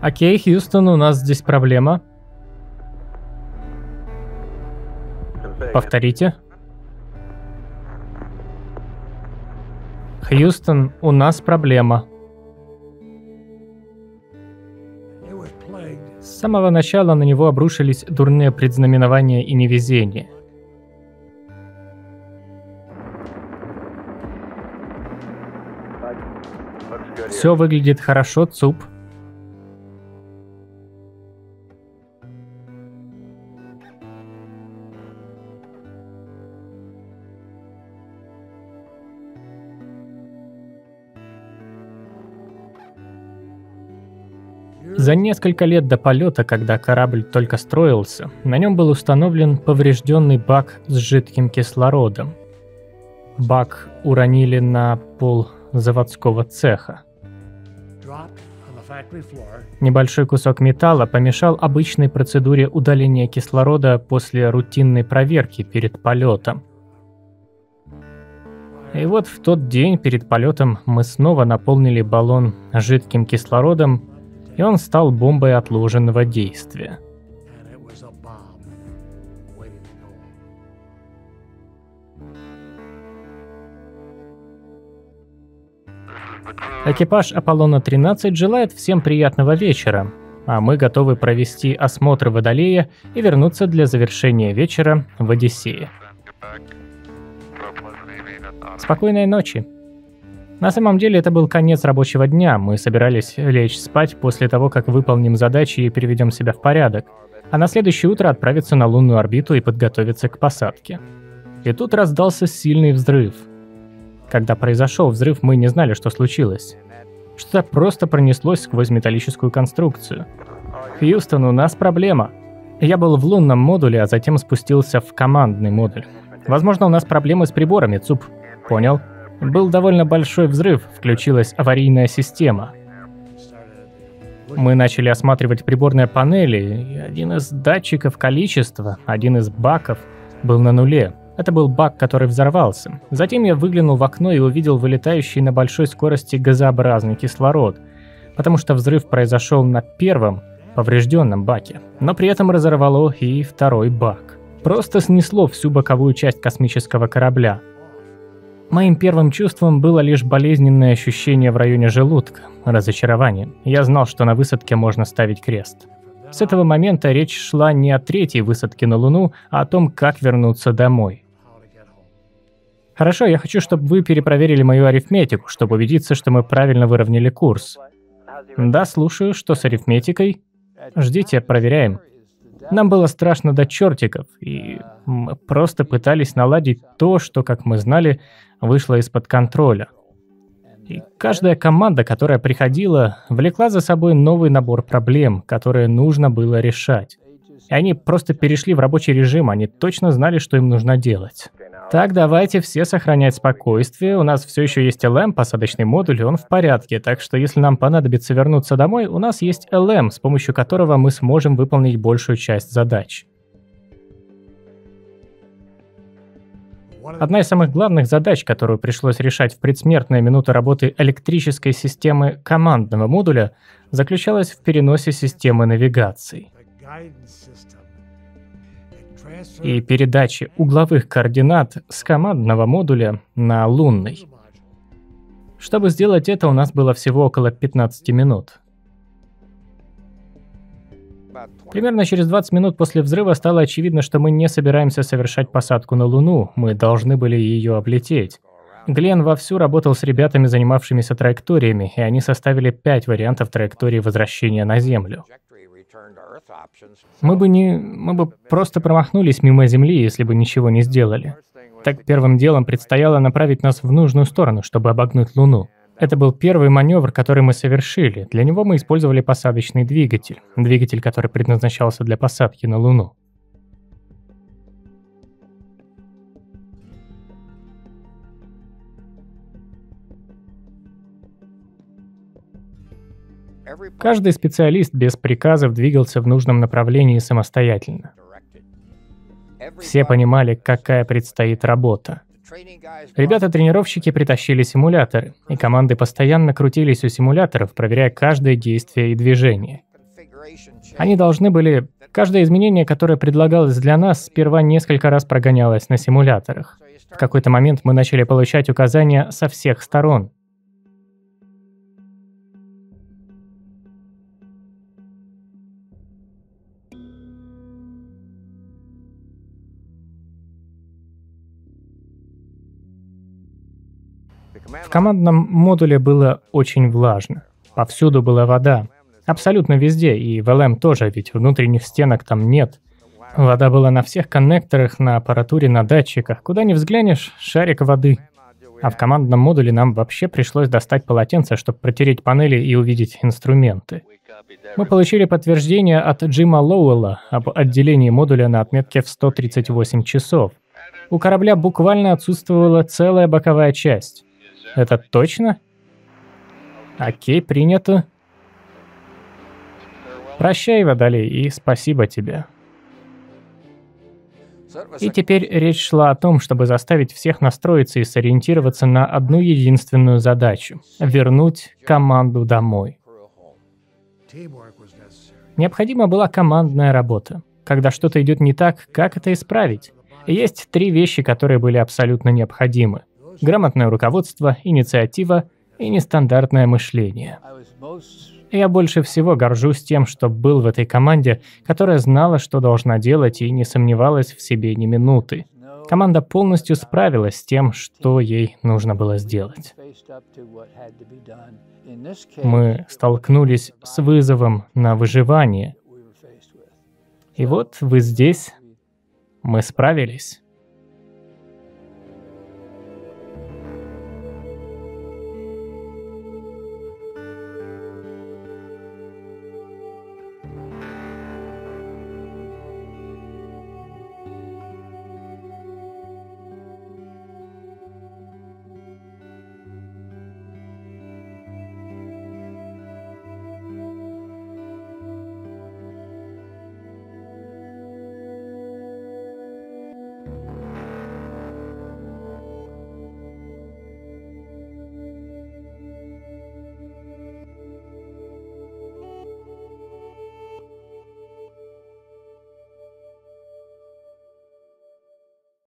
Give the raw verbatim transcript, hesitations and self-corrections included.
Окей, Хьюстон, у нас здесь проблема. Повторите. Хьюстон, у нас проблема. С самого начала на него обрушились дурные предзнаменования и невезения. Все выглядит хорошо, ЦУП. За несколько лет до полета, когда корабль только строился, на нем был установлен поврежденный бак с жидким кислородом. Бак уронили на пол заводского цеха. Небольшой кусок металла помешал обычной процедуре удаления кислорода после рутинной проверки перед полетом. И вот в тот день перед полетом мы снова наполнили баллон жидким кислородом, и он стал бомбой отложенного действия. Экипаж Аполлона тринадцать желает всем приятного вечера, а мы готовы провести осмотр Водолея и вернуться для завершения вечера в Одиссее. Спокойной ночи. На самом деле это был конец рабочего дня, мы собирались лечь спать после того, как выполним задачи и приведем себя в порядок, а на следующее утро отправиться на лунную орбиту и подготовиться к посадке. И тут раздался сильный взрыв. Когда произошел взрыв, мы не знали, что случилось. Что-то просто пронеслось сквозь металлическую конструкцию. Хьюстон, у нас проблема. Я был в лунном модуле, а затем спустился в командный модуль. Возможно, у нас проблемы с приборами, ЦУП. Понял. Был довольно большой взрыв, включилась аварийная система. Мы начали осматривать приборные панели, и один из датчиков количества, один из баков, был на нуле. Это был бак, который взорвался. Затем я выглянул в окно и увидел вылетающий на большой скорости газообразный кислород, потому что взрыв произошел на первом, поврежденном баке, но при этом разорвало и второй бак. Просто снесло всю боковую часть космического корабля. Моим первым чувством было лишь болезненное ощущение в районе желудка, разочарование. Я знал, что на высадке можно ставить крест. С этого момента речь шла не о третьей высадке на Луну, а о том, как вернуться домой. Хорошо, я хочу, чтобы вы перепроверили мою арифметику, чтобы убедиться, что мы правильно выровняли курс. Да, слушаю, что с арифметикой? Ждите, проверяем. Нам было страшно до чертиков, и мы просто пытались наладить то, что, как мы знали, вышло из-под контроля. И каждая команда, которая приходила, влекла за собой новый набор проблем, которые нужно было решать. И они просто перешли в рабочий режим, они точно знали, что им нужно делать. Так, давайте все сохранять спокойствие, у нас все еще есть эл эм, посадочный модуль, и он в порядке, так что если нам понадобится вернуться домой, у нас есть эл эм, с помощью которого мы сможем выполнить большую часть задач. Одна из самых главных задач, которую пришлось решать в предсмертные минуты работы электрической системы командного модуля, заключалась в переносе системы навигации и передачи угловых координат с командного модуля на лунный. Чтобы сделать это, у нас было всего около пятнадцати минут. Примерно через двадцать минут после взрыва стало очевидно, что мы не собираемся совершать посадку на Луну, мы должны были ее облететь. Гленн вовсю работал с ребятами, занимавшимися траекториями, и они составили пять вариантов траектории возвращения на Землю. Мы бы не... мы бы просто промахнулись мимо Земли, если бы ничего не сделали. Так первым делом предстояло направить нас в нужную сторону, чтобы обогнуть Луну. Это был первый маневр, который мы совершили. Для него мы использовали посадочный двигатель. Двигатель, который предназначался для посадки на Луну. Каждый специалист без приказов двигался в нужном направлении самостоятельно. Все понимали, какая предстоит работа. Ребята-тренировщики притащили симуляторы, и команды постоянно крутились у симуляторов, проверяя каждое действие и движение. Они должны были... Каждое изменение, которое предлагалось для нас, сперва несколько раз прогонялось на симуляторах. В какой-то момент мы начали получать указания со всех сторон. В командном модуле было очень влажно. Повсюду была вода. Абсолютно везде, и в ЛМ тоже, ведь внутренних стенок там нет. Вода была на всех коннекторах, на аппаратуре, на датчиках. Куда ни взглянешь, шарик воды. А в командном модуле нам вообще пришлось достать полотенце, чтобы протереть панели и увидеть инструменты. Мы получили подтверждение от Джима Ловелла об отделении модуля на отметке в сто тридцать восемь часов. У корабля буквально отсутствовала целая боковая часть. Это точно? Окей, принято. Прощай, Водолей, и спасибо тебе. И теперь речь шла о том, чтобы заставить всех настроиться и сориентироваться на одну единственную задачу — вернуть команду домой. Необходима была командная работа. Когда что-то идет не так, как это исправить? Есть три вещи, которые были абсолютно необходимы. Грамотное руководство, инициатива и нестандартное мышление. Я больше всего горжусь тем, что был в этой команде, которая знала, что должна делать, и не сомневалась в себе ни минуты. Команда полностью справилась с тем, что ей нужно было сделать. Мы столкнулись с вызовом на выживание. И вот вы здесь. Мы справились.